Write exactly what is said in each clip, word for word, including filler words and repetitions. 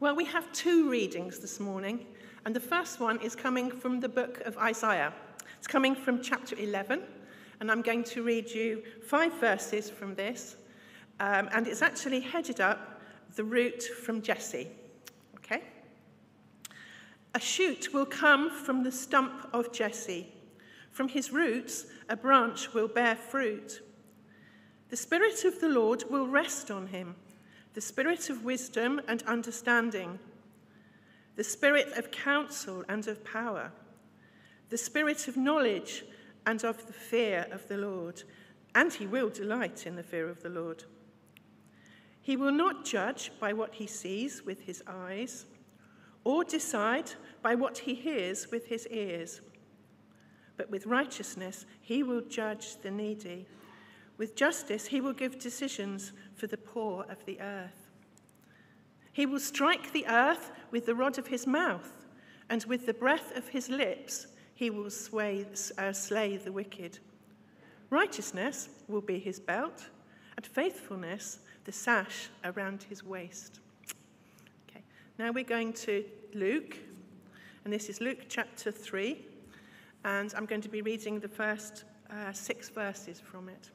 Well, we have two readings this morning, and the first one is coming from the book of Isaiah. It's coming from chapter eleven, and I'm going to read you five verses from this, um, and it's actually headed up the root from Jesse. Okay? A shoot will come from the stump of Jesse. From his roots, a branch will bear fruit. The Spirit of the Lord will rest on him, the Spirit of wisdom and understanding, the Spirit of counsel and of power, the Spirit of knowledge and of the fear of the Lord, and he will delight in the fear of the Lord. He will not judge by what he sees with his eyes, or decide by what he hears with his ears, but with righteousness he will judge the needy. With justice, he will give decisions for the poor of the earth. He will strike the earth with the rod of his mouth, and with the breath of his lips, he will sway, uh, slay the wicked. Righteousness will be his belt, and faithfulness the sash around his waist. Okay, now we're going to Luke, and this is Luke chapter three, and I'm going to be reading the first uh, six verses from it.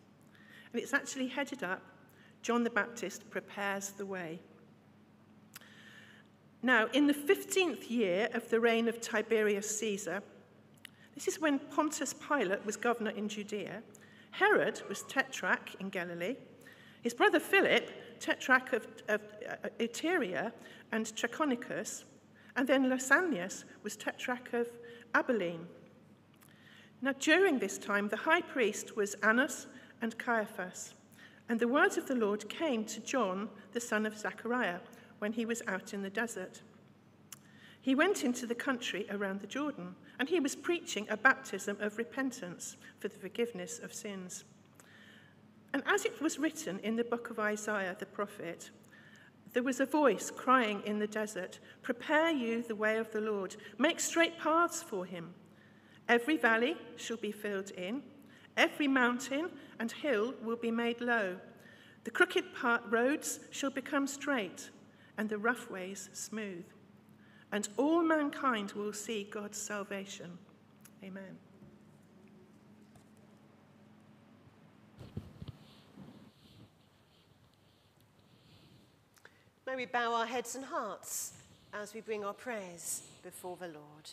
And it's actually headed up, John the Baptist prepares the way. Now, in the fifteenth year of the reign of Tiberius Caesar, this is when Pontius Pilate was governor in Judea, Herod was tetrarch in Galilee, his brother Philip, tetrarch of, of uh, Ituria and Trachonitus, and then Lysanias was tetrarch of Abilene. Now, during this time, the high priest was Annas and Caiaphas, and the words of the Lord came to John, the son of Zechariah, when he was out in the desert. He went into the country around the Jordan, and he was preaching a baptism of repentance for the forgiveness of sins. And as it was written in the book of Isaiah the prophet, there was a voice crying in the desert, "Prepare you the way of the Lord, make straight paths for him. Every valley shall be filled in, every mountain and hill will be made low. The crooked part roads shall become straight, and the rough ways smooth. And all mankind will see God's salvation." Amen. May we bow our heads and hearts as we bring our prayers before the Lord.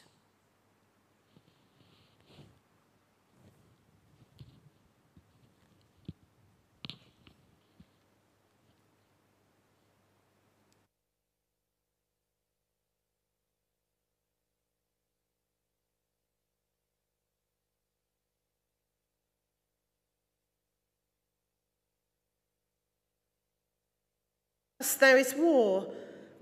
There is war,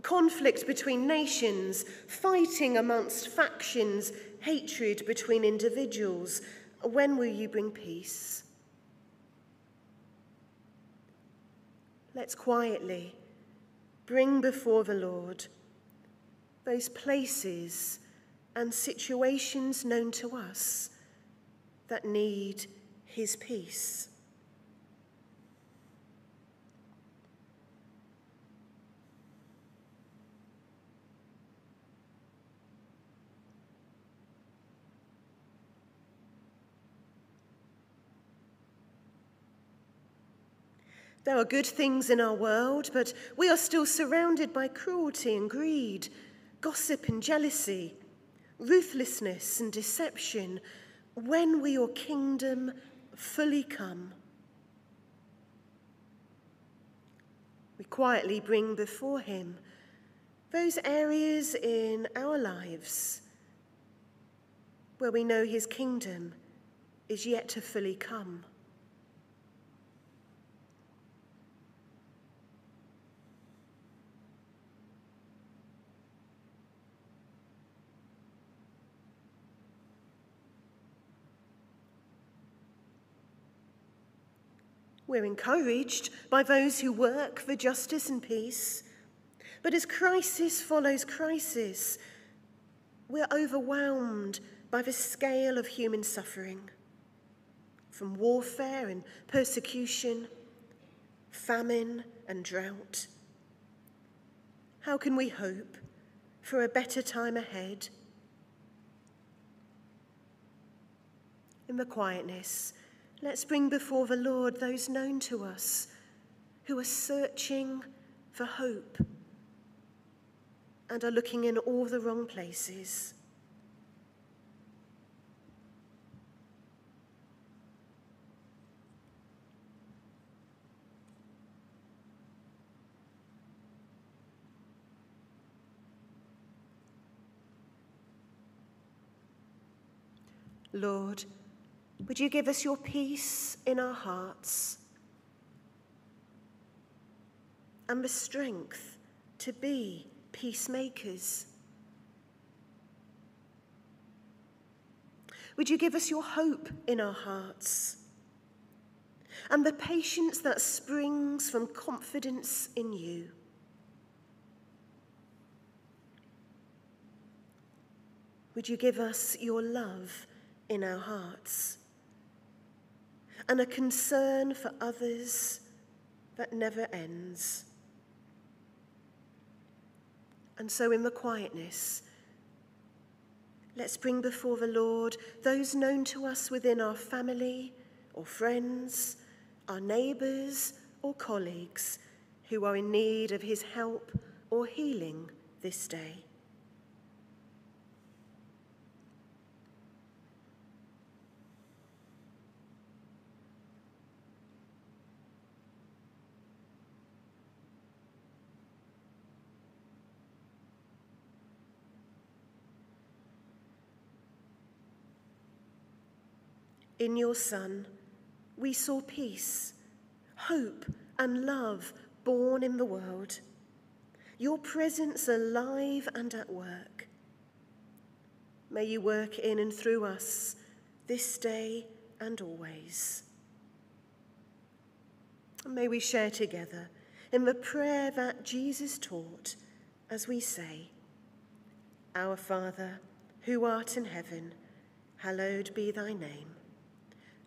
conflict between nations, fighting amongst factions, hatred between individuals. When will you bring peace? Let's quietly bring before the Lord those places and situations known to us that need his peace. There are good things in our world, but we are still surrounded by cruelty and greed, gossip and jealousy, ruthlessness and deception. When will your kingdom fully come? We quietly bring before him those areas in our lives where we know his kingdom is yet to fully come. We're encouraged by those who work for justice and peace. But as crisis follows crisis, we're overwhelmed by the scale of human suffering, from warfare and persecution, famine and drought. How can we hope for a better time ahead? In the quietness, let's bring before the Lord those known to us who are searching for hope and are looking in all the wrong places. Lord, would you give us your peace in our hearts and the strength to be peacemakers? Would you give us your hope in our hearts and the patience that springs from confidence in you? Would you give us your love in our hearts and a concern for others that never ends? And so in the quietness, let's bring before the Lord those known to us within our family or friends, our neighbours or colleagues who are in need of his help or healing this day. In your Son, we saw peace, hope, and love born in the world, your presence alive and at work. May you work in and through us this day and always. And may we share together in the prayer that Jesus taught as we say, Our Father, who art in heaven, hallowed be thy name.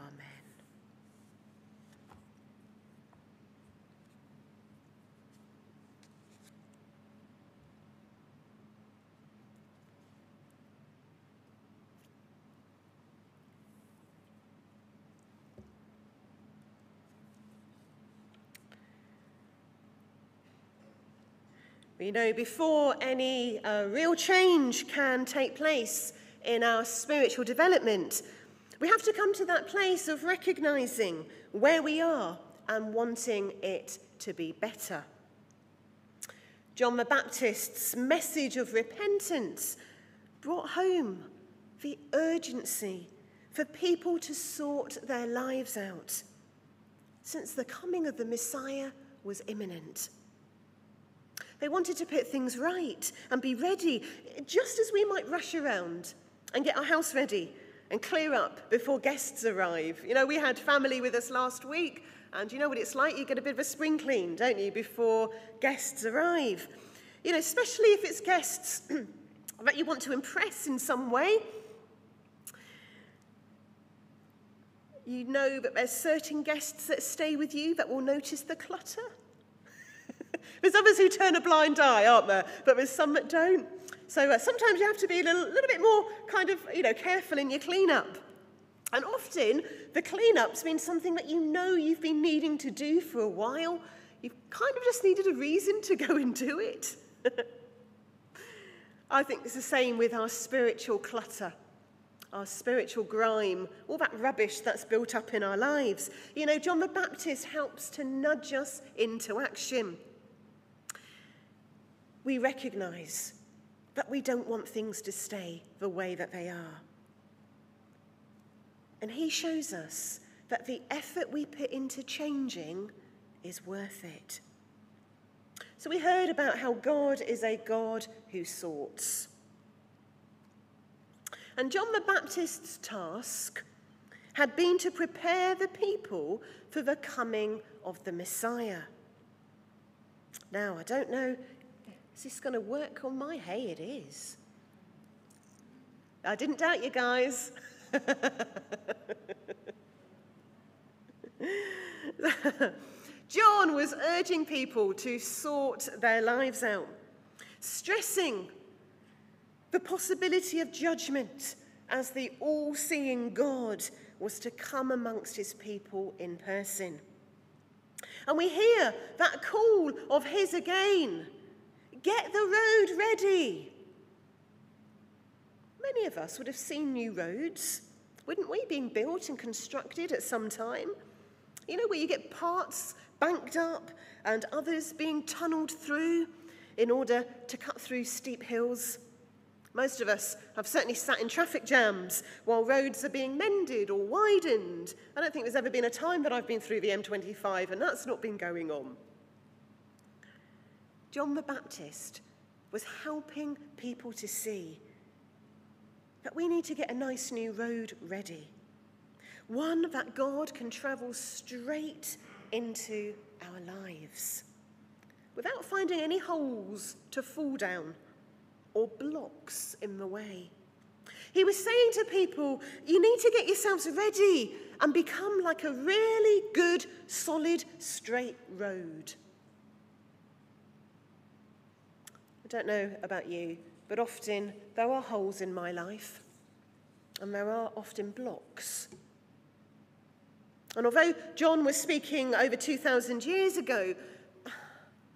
Amen. We know before any uh, real change can take place in our spiritual development, we have to come to that place of recognising where we are and wanting it to be better. John the Baptist's message of repentance brought home the urgency for people to sort their lives out, since the coming of the Messiah was imminent. They wanted to put things right and be ready, just as we might rush around and get our house ready and clear up before guests arrive. You know, we had family with us last week, and you know what it's like? You get a bit of a spring clean, don't you, before guests arrive. You know, especially if it's guests that you want to impress in some way. You know that there's certain guests that stay with you that will notice the clutter. There's others who turn a blind eye, aren't there? But there's some that don't. So uh, sometimes you have to be a little, little bit more kind of, you know, careful in your clean-up. And often the clean-ups mean something that you know you've been needing to do for a while. You've kind of just needed a reason to go and do it. I think it's the same with our spiritual clutter, our spiritual grime, all that rubbish that's built up in our lives. You know, John the Baptist helps to nudge us into action. We recognise that we don't want things to stay the way that they are. And he shows us that the effort we put into changing is worth it. So we heard about how God is a God who sorts. And John the Baptist's task had been to prepare the people for the coming of the Messiah. Now, I don't know, is this going to work on my hay? It is. I didn't doubt you guys. John was urging people to sort their lives out, stressing the possibility of judgment as the all-seeing God was to come amongst his people in person. And we hear that call of his again, get the road ready. Many of us would have seen new roads, wouldn't we, being built and constructed at some time? You know, where you get parts banked up and others being tunnelled through in order to cut through steep hills. Most of us have certainly sat in traffic jams while roads are being mended or widened. I don't think there's ever been a time that I've been through the M twenty-five and that's not been going on. John the Baptist was helping people to see that we need to get a nice new road ready, one that God can travel straight into our lives without finding any holes to fall down or blocks in the way. He was saying to people, you need to get yourselves ready and become like a really good, solid, straight road. I don't know about you, but often there are holes in my life, and there are often blocks. And although John was speaking over two thousand years ago,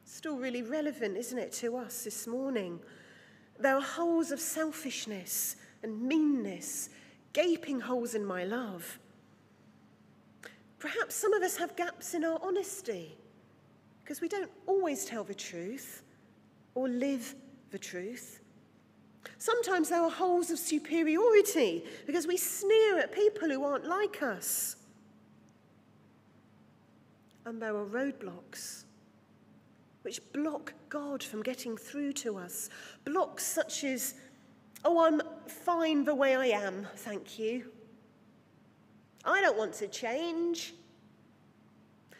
still really relevant, isn't it, to us this morning? There are holes of selfishness and meanness, gaping holes in my love. Perhaps some of us have gaps in our honesty because we don't always tell the truth or live the truth. Sometimes there are holes of superiority because we sneer at people who aren't like us. And there are roadblocks which block God from getting through to us. Blocks such as, oh, I'm fine the way I am, thank you. I don't want to change.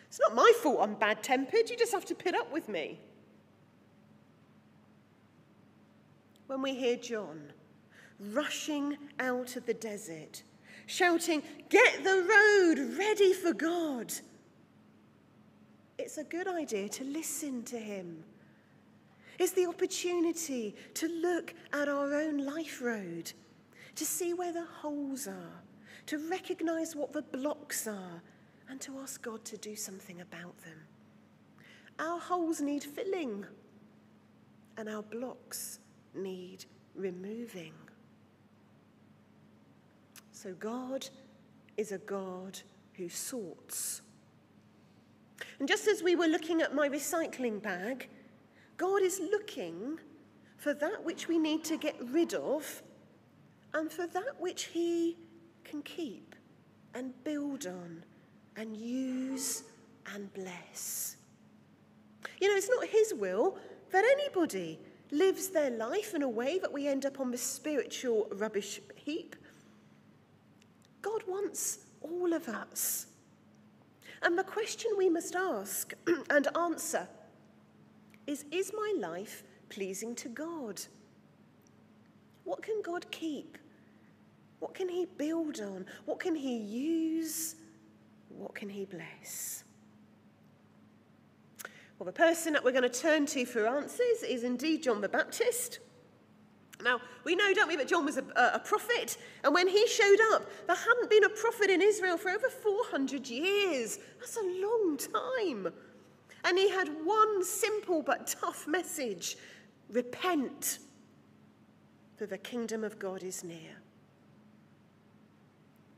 It's not my fault I'm bad-tempered, you just have to put up with me. When we hear John rushing out of the desert, shouting, get the road ready for God, it's a good idea to listen to him. It's the opportunity to look at our own life road, to see where the holes are, to recognize what the blocks are, and to ask God to do something about them. Our holes need filling, and our blocks need removing. So God is a God who sorts. And just as we were looking at my recycling bag, God is looking for that which we need to get rid of and for that which he can keep and build on and use and bless. You know, it's not his will that anybody lives their life in a way that we end up on the spiritual rubbish heap. God wants all of us. And the question we must ask and answer is, is my life pleasing to God? What can God keep? What can he build on? What can he use? What can he bless? Well, the person that we're going to turn to for answers is indeed John the Baptist. Now, we know, don't we, that John was a, a prophet, and when he showed up, there hadn't been a prophet in Israel for over four hundred years. That's a long time. And he had one simple but tough message, repent, for the kingdom of God is near.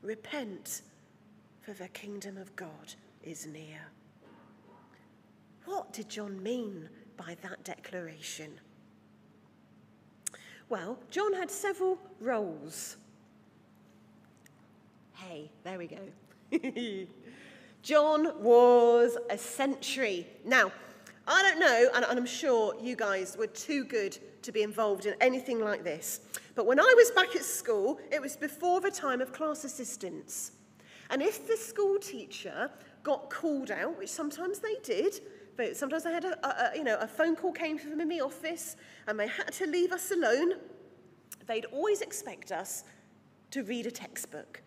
Repent, for the kingdom of God is near. What did John mean by that declaration? Well, John had several roles. Hey, there we go. John was a sentry. Now, I don't know, and I'm sure you guys were too good to be involved in anything like this, but when I was back at school, it was before the time of class assistants. And if the school teacher got called out, which sometimes they did, but sometimes they had a, a you know, a phone call came from the office and they had to leave us alone, they'd always expect us to read a textbook.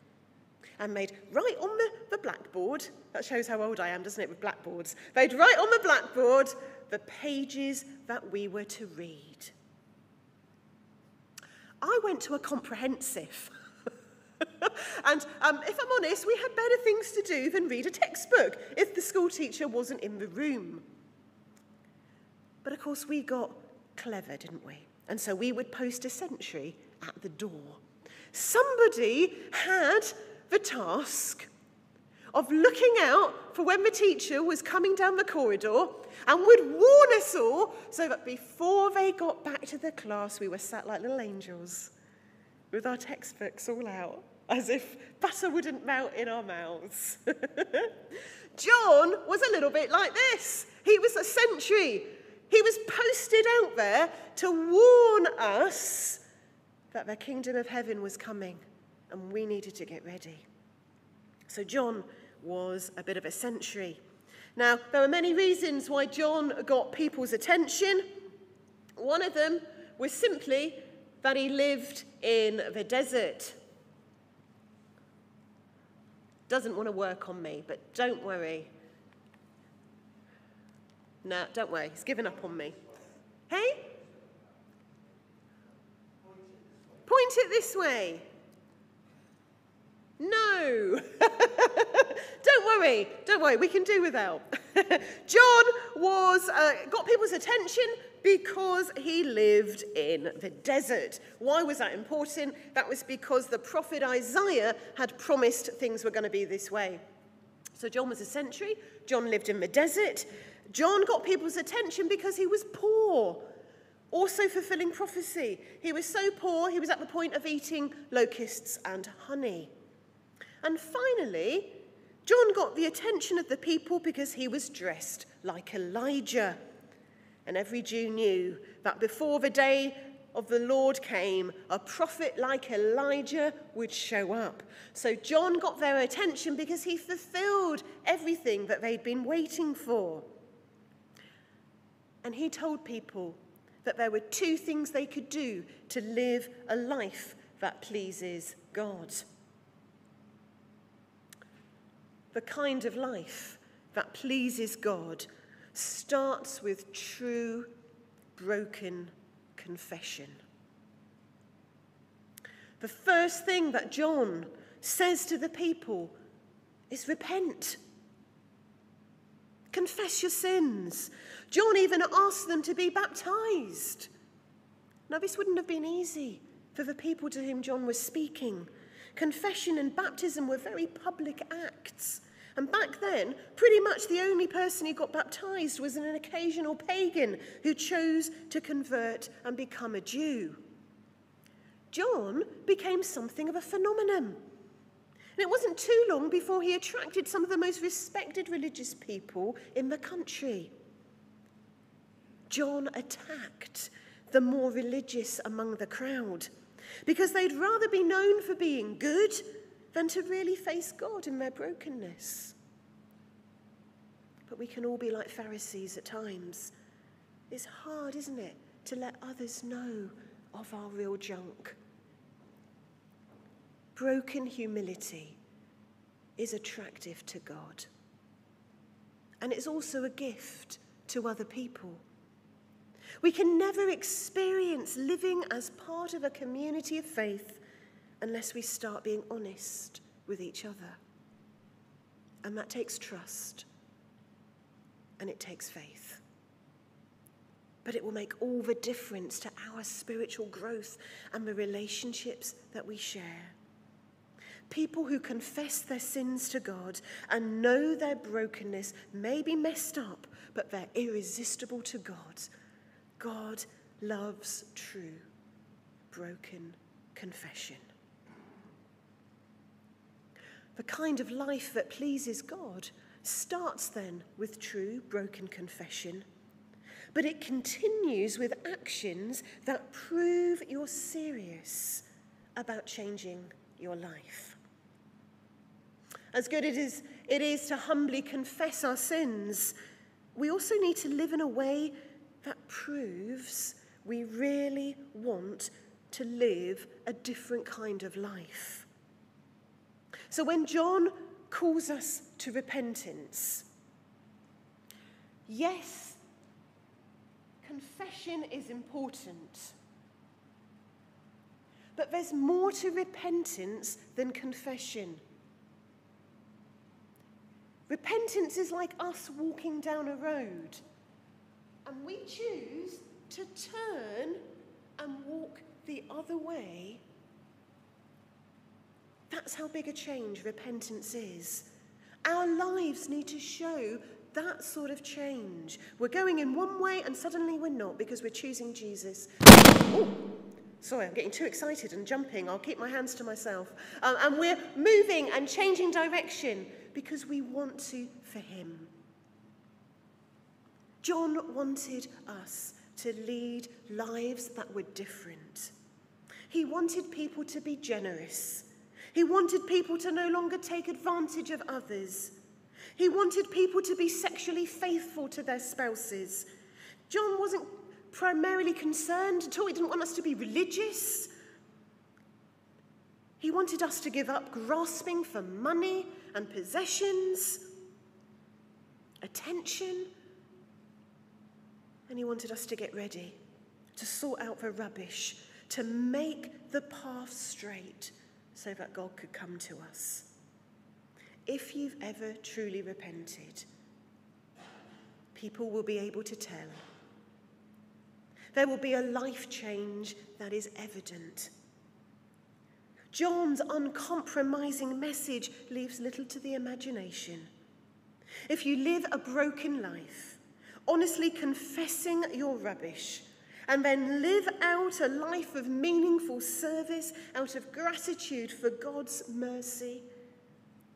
And they'd write on the, the blackboard, that shows how old I am, doesn't it, with blackboards? They'd write on the blackboard the pages that we were to read. I went to a comprehensive. And um, if I'm honest, we had better things to do than read a textbook if the school teacher wasn't in the room. But of course, we got clever, didn't we? And so we would post a sentry at the door. Somebody had the task of looking out for when the teacher was coming down the corridor and would warn us all so that before they got back to the class, we were sat like little angels with our textbooks all out, as if butter wouldn't melt in our mouths. John was a little bit like this. He was a sentry. He was posted out there to warn us that the kingdom of heaven was coming and we needed to get ready. So John was a bit of a sentry. Now, there were many reasons why John got people's attention. One of them was simply that he lived in the desert. Doesn't want to work on me, but don't worry. No, don't worry, he's given up on me. Hey? Point it this way. No. Don't worry, don't worry, we can do without. John was, uh, got people's attention because he lived in the desert. Why was that important? That was because the prophet Isaiah had promised things were going to be this way. So John was a sentry, John lived in the desert. John got people's attention because he was poor, also fulfilling prophecy. He was so poor, he was at the point of eating locusts and honey. And finally, John got the attention of the people because he was dressed like Elijah. And every Jew knew that before the day of the Lord came, a prophet like Elijah would show up. So John got their attention because he fulfilled everything that they'd been waiting for. And he told people that there were two things they could do to live a life that pleases God. The kind of life that pleases God starts with true, broken confession. The first thing that John says to the people is repent. Confess your sins. John even asked them to be baptized. Now, this wouldn't have been easy for the people to whom John was speaking. Confession and baptism were very public acts. And back then, pretty much the only person who got baptized was an occasional pagan who chose to convert and become a Jew. John became something of a phenomenon. And it wasn't too long before he attracted some of the most respected religious people in the country. John attacked the more religious among the crowd because they'd rather be known for being good than to really face God in their brokenness. But we can all be like Pharisees at times. It's hard, isn't it, to let others know of our real junk. Broken humility is attractive to God. And it's also a gift to other people. We can never experience living as part of a community of faith unless we start being honest with each other. And that takes trust, and it takes faith. But it will make all the difference to our spiritual growth and the relationships that we share. People who confess their sins to God and know their brokenness may be messed up, but they're irresistible to God. God loves true, broken confession. The kind of life that pleases God starts then with true, broken confession But it continues with actions that prove you're serious about changing your life. As good it is, it is to humbly confess our sins, we also need to live in a way that proves we really want to live a different kind of life. So when John calls us to repentance, yes, confession is important, but there's more to repentance than confession. Repentance is like us walking down a road, and we choose to turn and walk the other way. That's how big a change repentance is. Our lives need to show that sort of change. We're going in one way and suddenly we're not because we're choosing Jesus. Oh, sorry, I'm getting too excited and jumping. I'll keep my hands to myself. Um, and we're moving and changing direction because we want to for him. John wanted us to lead lives that were different. He wanted people to be generous. He wanted people to no longer take advantage of others. He wanted people to be sexually faithful to their spouses. John wasn't primarily concerned at all. He didn't want us to be religious. He wanted us to give up grasping for money and possessions, attention, and he wanted us to get ready, to sort out the rubbish, to make the path straight so that God could come to us. If you've ever truly repented, people will be able to tell. There will be a life change that is evident. John's uncompromising message leaves little to the imagination. If you live a broken life, honestly confessing your rubbish, and then live out a life of meaningful service out of gratitude for God's mercy,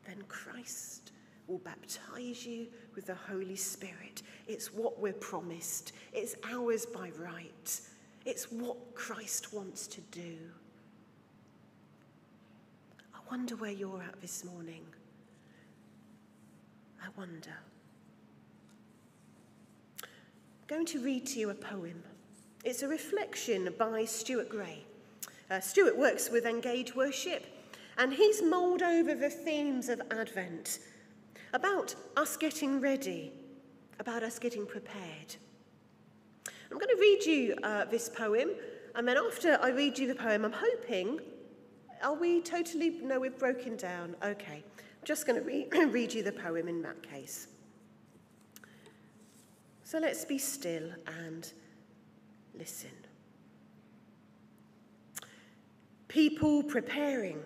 then Christ will baptize you with the Holy Spirit. It's what we're promised. It's ours by right. It's what Christ wants to do. I wonder where you're at this morning. I wonder. I'm going to read to you a poem. It's a reflection by Stuart Gray. Uh, Stuart works with Engage Worship, and he's mulled over the themes of Advent, about us getting ready, about us getting prepared. I'm going to read you uh, this poem, and then after I read you the poem, I'm hoping, are we totally, no, we've broken down. Okay, I'm just going to re read you the poem in that case. So let's be still and listen. People preparing,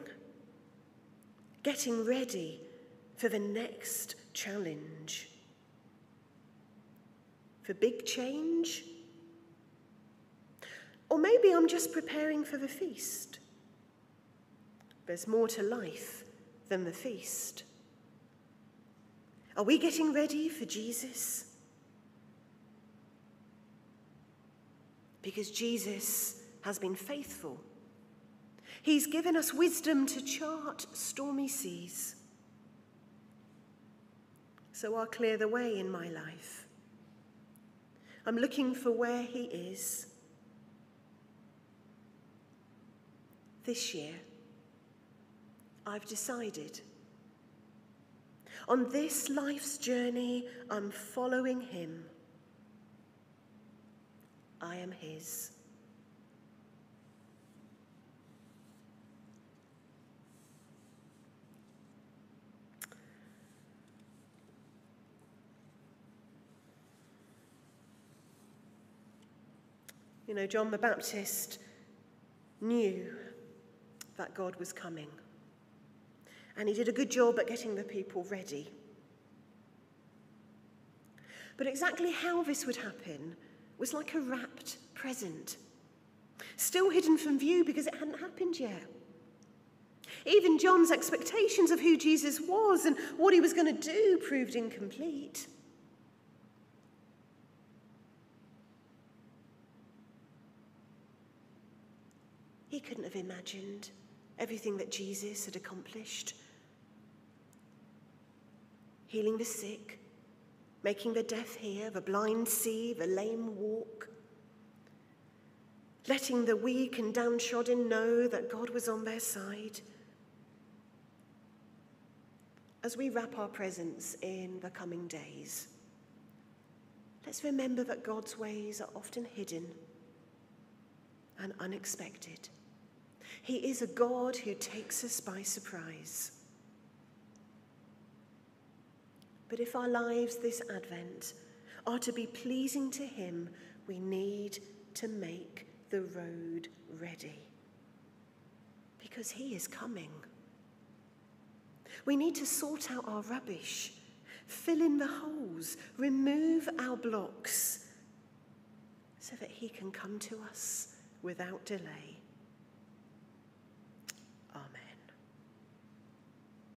getting ready for the next challenge. For big change? Or maybe I'm just preparing for the feast. There's more to life than the feast. Are we getting ready for Jesus? Because Jesus has been faithful. He's given us wisdom to chart stormy seas. So I'll clear the way in my life. I'm looking for where he is. This year, I've decided. On this life's journey, I'm following him. I am his. You know, John the Baptist knew that God was coming. And he did a good job at getting the people ready. But exactly how this would happen was like a wrapped present, still hidden from view because it hadn't happened yet. Even John's expectations of who Jesus was and what he was going to do proved incomplete. He couldn't have imagined everything that Jesus had accomplished. Healing the sick, making the deaf hear, the blind see, the lame walk. Letting the weak and downtrodden know that God was on their side. As we wrap our presents in the coming days, let's remember that God's ways are often hidden and unexpected. He is a God who takes us by surprise. But if our lives this Advent are to be pleasing to him, we need to make the road ready, because he is coming. We need to sort out our rubbish, fill in the holes, remove our blocks, so that he can come to us without delay.